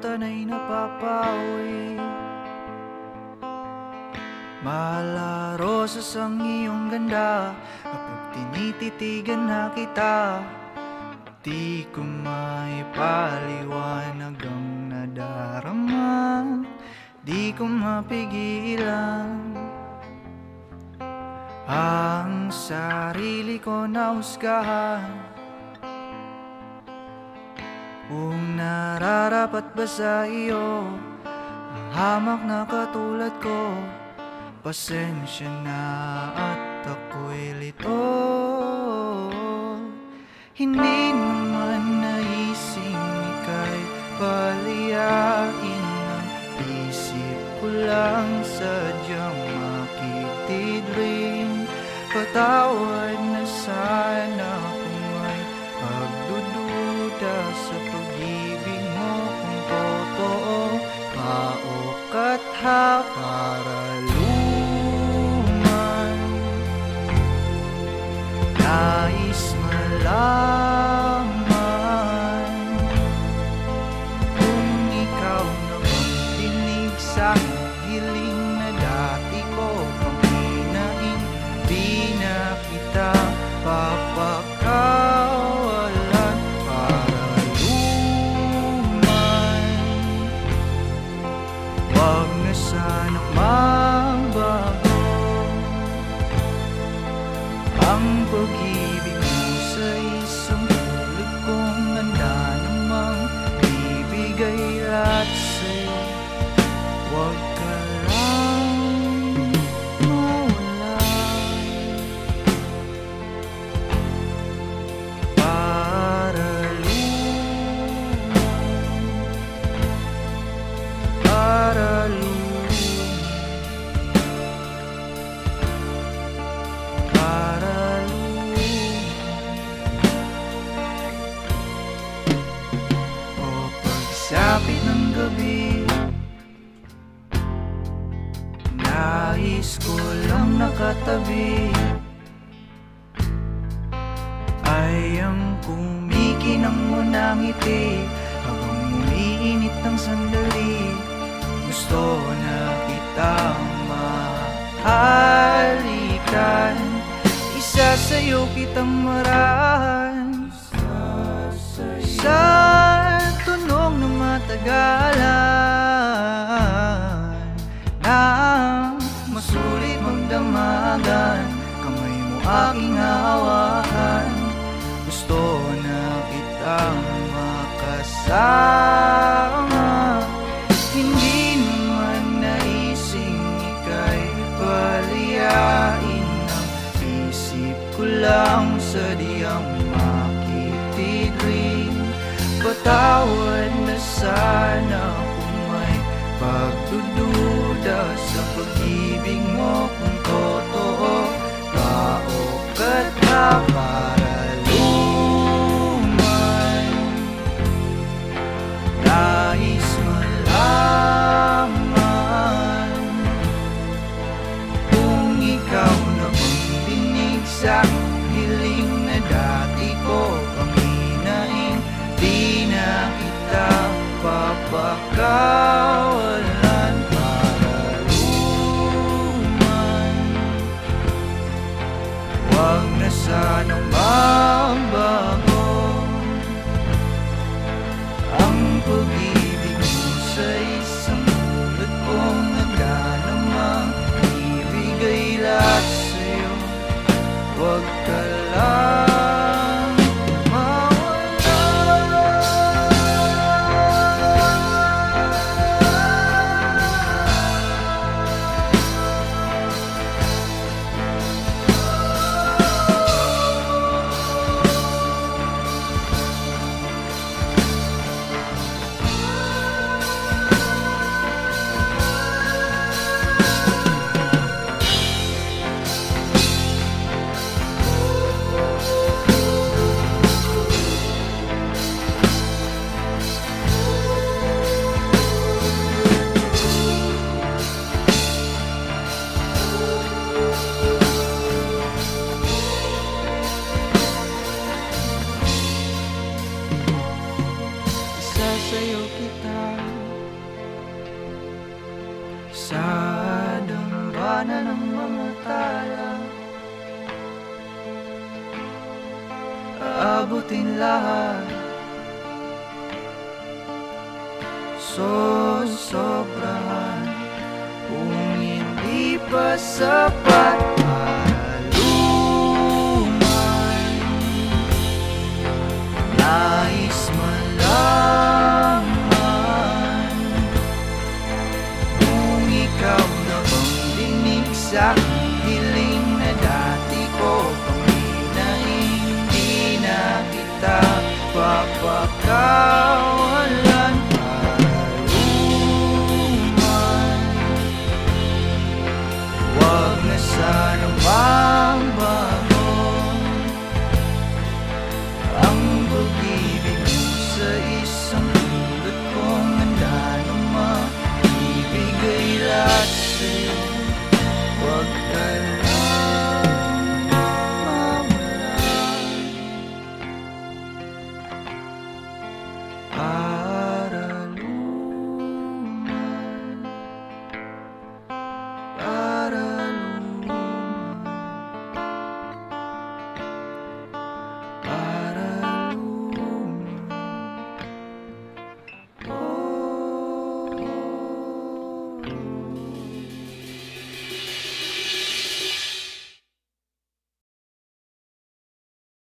kalimutan ay napapawi. Mahal na rosas ang iyong ganda, kapag tinititigan na kita, di ko maipaliwanag ang nadarama, di ko mapigilan. Ang sarili ko nahusgahan, kung nararapat ba sa iyo ang hamak na katulad ko. Pasensya na at ako'y lito, hindi naman naising ika'y paliyain ang isip ko lang, sadyang makitid rin. Patawad na sana kung may pagdududa sa pag-ibig mo, kung totoo pao katha paraluman. Nais malaman kung ikaw na magdinig sa hiling na dati ko panginain, di na kita papakawalan. Paraluman, wag na sanang magbago ang pag-ibig mo sa isang tulad kong handa namang ibigay lahat sa'yo. Wag ka lang mawala. Paraluman, paraluman, paraluman. O pagsapit ng gabi, nais ko lang nakatabi, ay ang kumikinang mo ng ngiti, habang umiinit ng sandali. Gusto na kitang mahalikan, isa sa'yo kitang marahan, sa tunog na matagalan, na masulit magdamagan. Kamay mo aking hawakan, gusto na kitang makasama. Hindi naman naising ika'y paliyain, kulang sadyang makitid rin. Patawad na sana kung may pagdududa sa pag-ibig mo, kung totoo tao ka't paraluman. Nais malaman kung ikaw sa hiling na dati ko panginain, di na kita papakawalan. Paraluman, wag na sanang magbago ang pag-ibig mo sa isang tulad kong handa namang ibigay lahat. Wag ka lang mawala. abutin lahat. Sosobrahan kung hindi pa sapat. Paraluman, nais malaman kung ikaw na bang dinig sa hiling na dati ko panginain. Di na kita papakawalan. Sana bang bago ang pag-ibig mo sa isang mundo kong handa na maibigay lahat sa'yo. Huwag ka lang mamalang.